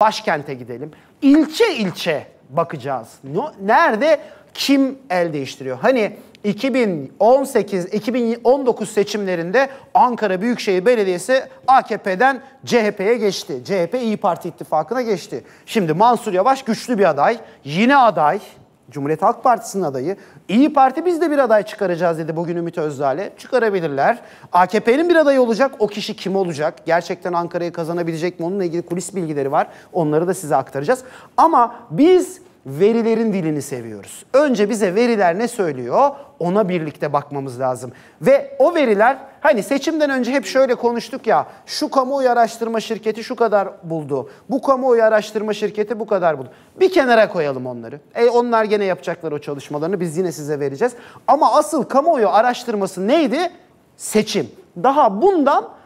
Başkente gidelim. İlçe ilçe bakacağız. Nerede kim el değiştiriyor? Hani 2018-2019 seçimlerinde Ankara Büyükşehir Belediyesi AKP'den CHP'ye geçti. CHP İyi Parti ittifakına geçti. Şimdi Mansur Yavaş güçlü bir aday. Yine aday. Cumhuriyet Halk Partisi'nin adayı. İyi Parti biz de bir aday çıkaracağız dedi bugün Ümit Özdağ'le. Çıkarabilirler. AKP'nin bir adayı olacak. O kişi kim olacak? Gerçekten Ankara'yı kazanabilecek mi? Onunla ilgili kulis bilgileri var. Onları da size aktaracağız. Ama biz verilerin dilini seviyoruz. Önce bize veriler ne söylüyor? Ona birlikte bakmamız lazım. Ve o veriler hani seçimden önce hep şöyle konuştuk ya. Şu kamuoyu araştırma şirketi şu kadar buldu. Bu kamuoyu araştırma şirketi bu kadar buldu. Bir kenara koyalım onları. Onlar gene yapacaklar o çalışmalarını. Biz yine size vereceğiz. Ama asıl kamuoyu araştırması neydi? Seçim. Daha bundan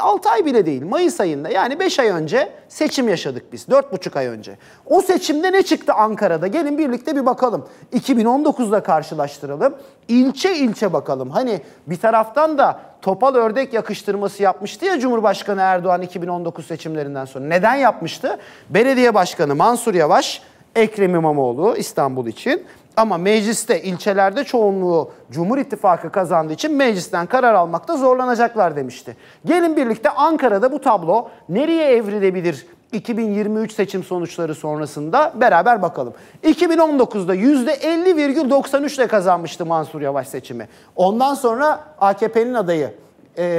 6 ay bile değil. Mayıs ayında yani 5 ay önce seçim yaşadık biz. 4,5 ay önce. O seçimde ne çıktı Ankara'da? Gelin birlikte bir bakalım. 2019'da karşılaştıralım. İlçe ilçe bakalım. Hani bir taraftan da topal ördek yakıştırması yapmıştı ya Cumhurbaşkanı Erdoğan 2019 seçimlerinden sonra. Neden yapmıştı? Belediye Başkanı Mansur Yavaş, Ekrem İmamoğlu İstanbul için. Ama mecliste, ilçelerde çoğunluğu Cumhur İttifakı kazandığı için meclisten karar almakta zorlanacaklar demişti. Gelin birlikte Ankara'da bu tablo nereye evrilebilir 2023 seçim sonuçları sonrasında beraber bakalım. 2019'da %50,93 ile kazanmıştı Mansur Yavaş seçimi. Ondan sonra AKP'nin adayı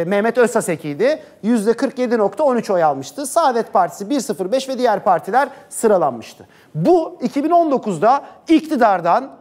Mehmet Özsaseki'ydi. %47,13 oy almıştı. Saadet Partisi 1,05 ve diğer partiler sıralanmıştı. Bu 2019'da iktidardan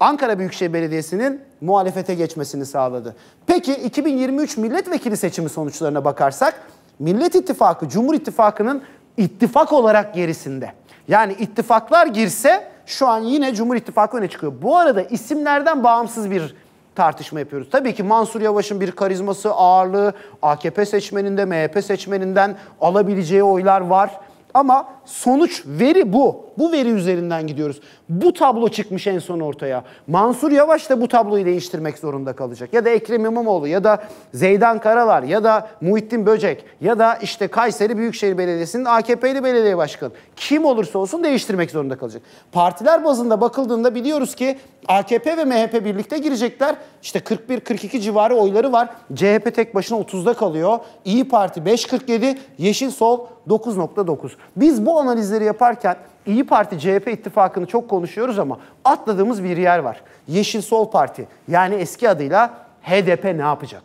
Ankara Büyükşehir Belediyesi'nin muhalefete geçmesini sağladı. Peki 2023 milletvekili seçimi sonuçlarına bakarsak Millet İttifakı Cumhur İttifakı'nın ittifak olarak gerisinde. Yani ittifaklar girse şu an yine Cumhur İttifakı öne çıkıyor. Bu arada isimlerden bağımsız bir tartışma yapıyoruz. Tabii ki Mansur Yavaş'ın bir karizması, ağırlığı AKP seçmeninde, MHP seçmeninden alabileceği oylar var. Ama sonuç veri bu. Bu veri üzerinden gidiyoruz. Bu tablo çıkmış en son ortaya. Mansur Yavaş da bu tabloyu değiştirmek zorunda kalacak. Ya da Ekrem İmamoğlu ya da Zeydan Karalar ya da Muhittin Böcek ya da işte Kayseri Büyükşehir Belediyesi'nin AKP'li belediye başkanı. Kim olursa olsun değiştirmek zorunda kalacak. Partiler bazında bakıldığında biliyoruz ki AKP ve MHP birlikte girecekler. İşte 41-42 civarı oyları var. CHP tek başına 30'da kalıyor. İyi Parti 5,47, Yeşil Sol 9,9. Biz bu analizleri yaparken İyi Parti CHP ittifakını çok konuşuyoruz ama atladığımız bir yer var. Yeşil Sol Parti yani eski adıyla HDP ne yapacak?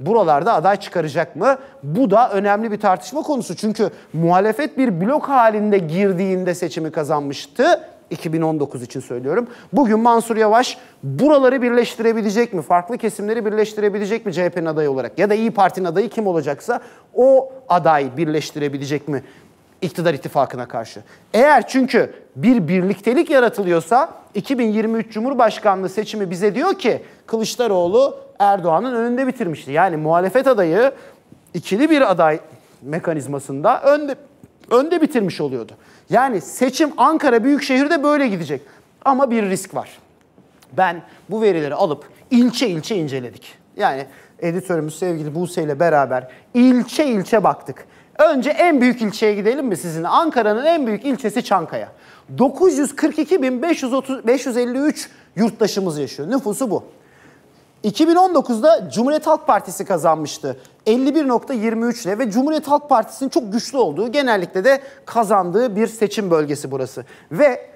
Buralarda aday çıkaracak mı? Bu da önemli bir tartışma konusu. Çünkü muhalefet bir blok halinde girdiğinde seçimi kazanmıştı. 2019 için söylüyorum. Bugün Mansur Yavaş buraları birleştirebilecek mi? Farklı kesimleri birleştirebilecek mi CHP'nin adayı olarak? Ya da İyi Parti'nin adayı kim olacaksa o aday birleştirebilecek mi? İktidar ittifakına karşı. Eğer çünkü bir birliktelik yaratılıyorsa 2023 Cumhurbaşkanlığı seçimi bize diyor ki Kılıçdaroğlu Erdoğan'ın önünde bitirmişti. Yani muhalefet adayı ikili bir aday mekanizmasında önde bitirmiş oluyordu. Yani seçim Ankara Büyükşehir'de böyle gidecek. Ama bir risk var. Ben bu verileri alıp ilçe ilçe inceledik. Yani editörümüz sevgili Buse ile beraber ilçe ilçe baktık. Önce en büyük ilçeye gidelim mi sizin? Ankara'nın en büyük ilçesi Çankaya. 942.553 yurttaşımız yaşıyor. Nüfusu bu. 2019'da Cumhuriyet Halk Partisi kazanmıştı. 51,23 ile ve Cumhuriyet Halk Partisi'nin çok güçlü olduğu, genellikle de kazandığı bir seçim bölgesi burası. Ve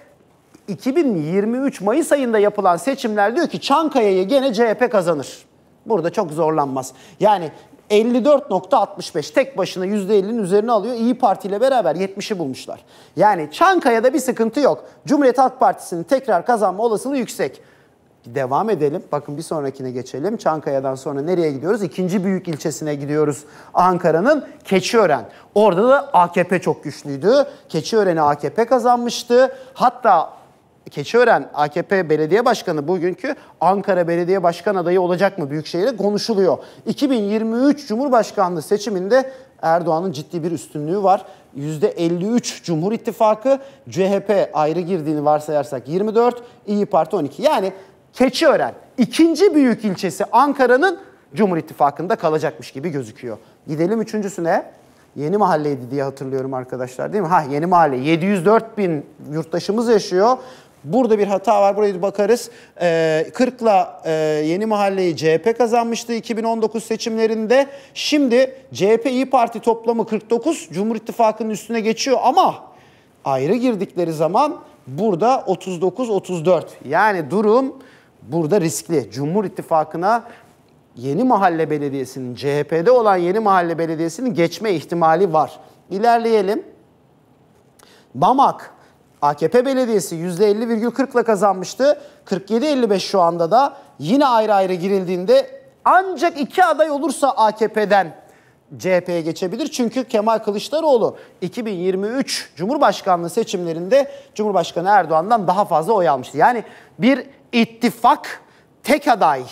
2023 Mayıs ayında yapılan seçimler diyor ki Çankaya'yı gene CHP kazanır. Burada çok zorlanmaz. Yani 54,65 tek başına %50'nin üzerine alıyor. İyi Parti ile beraber 70'i bulmuşlar. Yani Çankaya'da bir sıkıntı yok. Cumhuriyet Halk Partisi'nin tekrar kazanma olasılığı yüksek. Devam edelim. Bakın bir sonrakine geçelim. Çankaya'dan sonra nereye gidiyoruz? İkinci büyük ilçesine gidiyoruz. Ankara'nın Keçiören. Orada da AKP çok güçlüydü. Keçiören'i AKP kazanmıştı. Hatta Keçiören AKP Belediye Başkanı bugünkü Ankara Belediye Başkan adayı olacak mı? Büyükşehir'e konuşuluyor. 2023 Cumhurbaşkanlığı seçiminde Erdoğan'ın ciddi bir üstünlüğü var. %53 Cumhur İttifakı, CHP ayrı girdiğini varsayarsak 24, İyi Parti 12. Yani Keçiören ikinci büyük ilçesi Ankara'nın Cumhur İttifakı'nda kalacakmış gibi gözüküyor. Gidelim üçüncüsüne. Yeni Mahalle'ydi diye hatırlıyorum arkadaşlar, değil mi? Ha, Yeni Mahalle. 704 bin yurttaşımız yaşıyor. Burada bir hata var, buraya bakarız. 40'la Yeni Mahalle'yi CHP kazanmıştı 2019 seçimlerinde. Şimdi CHP İyi Parti toplamı 49, Cumhur İttifakı'nın üstüne geçiyor ama ayrı girdikleri zaman burada 39-34. Yani durum burada riskli. Cumhur İttifakı'na Yeni Mahalle Belediyesi'nin, CHP'de olan Yeni Mahalle Belediyesi'nin geçme ihtimali var. İlerleyelim. Mamak. AKP belediyesi %50,40'la kazanmıştı. 47-55 şu anda da. Yine ayrı ayrı girildiğinde ancak iki aday olursa AKP'den CHP'ye geçebilir. Çünkü Kemal Kılıçdaroğlu 2023 Cumhurbaşkanlığı seçimlerinde Cumhurbaşkanı Erdoğan'dan daha fazla oy almıştı. Yani bir ittifak tek aday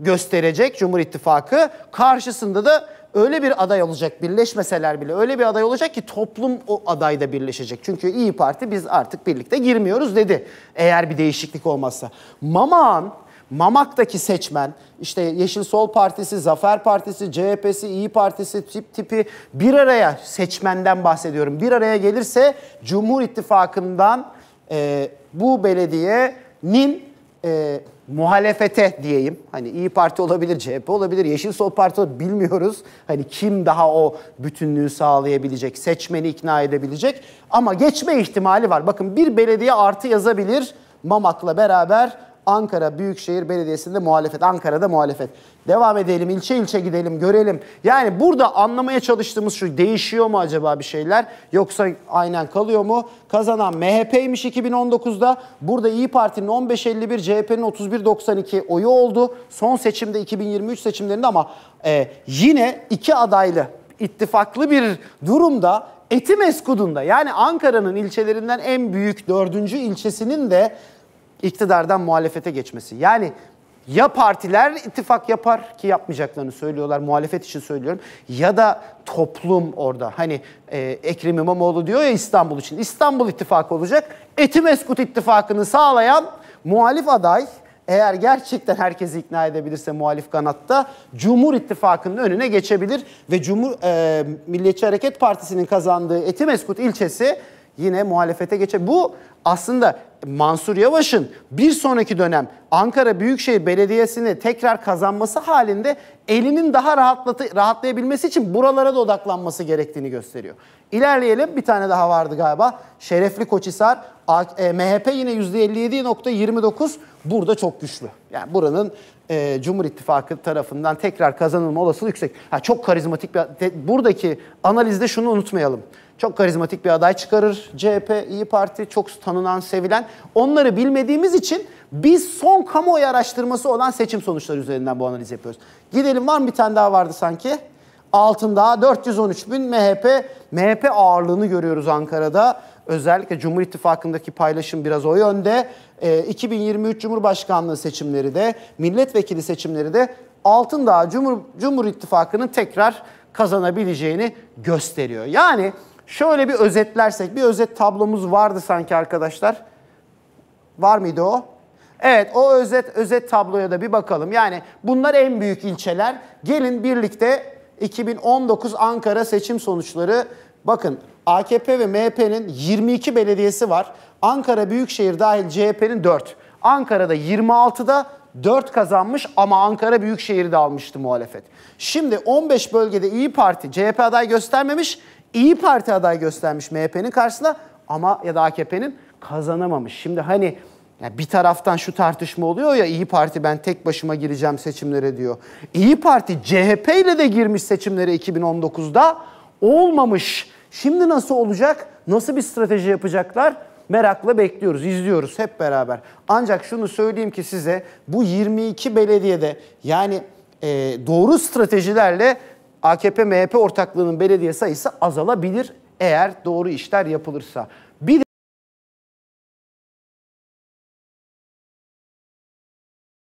gösterecek Cumhur İttifakı. Karşısında da öyle bir aday olacak, birleşmeseler bile öyle bir aday olacak ki toplum o adayda birleşecek. Çünkü İyi Parti biz artık birlikte girmiyoruz dedi, eğer bir değişiklik olmazsa. Mamak'taki seçmen, işte Yeşil Sol Partisi, Zafer Partisi, CHP'si, İyi Partisi tipi bir araya, seçmenden bahsediyorum, bir araya gelirse Cumhur İttifakı'ndan bu belediyenin muhalefete diyeyim, hani İyi Parti olabilir, CHP olabilir, Yeşil Sol Parti olabilir, bilmiyoruz. Hani kim daha o bütünlüğü sağlayabilecek, seçmeni ikna edebilecek, ama geçme ihtimali var. Bakın, bir belediye artı yazabilir Mamak'la beraber. Ankara Büyükşehir Belediyesi'nde muhalefet, Ankara'da muhalefet. Devam edelim, ilçe ilçe gidelim, görelim. Yani burada anlamaya çalıştığımız şu: değişiyor mu acaba bir şeyler, yoksa aynen kalıyor mu? Kazanan MHP'ymiş 2019'da. Burada İyi Parti'nin 15,51, CHP'nin 31,92 oyu oldu. Son seçimde, 2023 seçimlerinde, ama yine iki adaylı, ittifaklı bir durumda Etimesgut'un da, yani Ankara'nın ilçelerinden en büyük 4. ilçesinin de iktidardan muhalefete geçmesi. Yani ya partiler ittifak yapar, ki yapmayacaklarını söylüyorlar, muhalefet için söylüyorum, ya da toplum orada. Hani Ekrem İmamoğlu diyor ya İstanbul için, İstanbul ittifakı olacak. Etimesgut ittifakını sağlayan muhalif aday, eğer gerçekten herkesi ikna edebilirse muhalif kanatta, Cumhur İttifakı'nın önüne geçebilir ve Milliyetçi Hareket Partisi'nin kazandığı Etimesgut ilçesi yine muhalefete geçer. Bu aslında Mansur Yavaş'ın bir sonraki dönem Ankara Büyükşehir Belediyesi'ni tekrar kazanması halinde elinin daha rahatlayabilmesi için buralara da odaklanması gerektiğini gösteriyor. İlerleyelim. Bir tane daha vardı galiba. Şerefli Koçisar. MHP yine %57,29. Burada çok güçlü. Yani buranın Cumhur İttifakı tarafından tekrar kazanılma olasılığı yüksek. Çok karizmatik bir... Buradaki analizde şunu unutmayalım. Çok karizmatik bir aday çıkarır CHP, İyi Parti, çok tanınan, sevilen. Onları bilmediğimiz için biz son kamuoyu araştırması olan seçim sonuçları üzerinden bu analiz yapıyoruz. Gidelim, var mı bir tane daha vardı sanki? Altındağ 413 bin MHP ağırlığını görüyoruz Ankara'da. Özellikle Cumhur İttifakı'ndaki paylaşım biraz o yönde. 2023 Cumhurbaşkanlığı seçimleri de, milletvekili seçimleri de Altındağ Cumhur İttifakı'nın tekrar kazanabileceğini gösteriyor. Yani şöyle bir özetlersek, bir özet tablomuz vardı sanki arkadaşlar. Var mıydı o? Evet, o özet tabloya da bir bakalım. Yani bunlar en büyük ilçeler. Gelin birlikte 2019 Ankara seçim sonuçları. Bakın, AKP ve MHP'nin 22 belediyesi var. Ankara Büyükşehir dahil CHP'nin 4. Ankara'da 26'da 4 kazanmış ama Ankara Büyükşehir'i de almıştı muhalefet. Şimdi 15 bölgede İyi Parti, CHP aday göstermemiş. İyi Parti aday göstermiş MHP'nin karşısına ama ya da AKP'nin, kazanamamış. Şimdi hani bir taraftan şu tartışma oluyor ya, İyi Parti ben tek başıma gireceğim seçimlere diyor. İyi Parti CHP ile de girmiş seçimlere 2019'da, olmamış. Şimdi nasıl olacak? Nasıl bir strateji yapacaklar? Merakla bekliyoruz, izliyoruz hep beraber. Ancak şunu söyleyeyim ki size, bu 22 belediyede yani doğru stratejilerle AKP-MHP ortaklığının belediye sayısı azalabilir eğer doğru işler yapılırsa.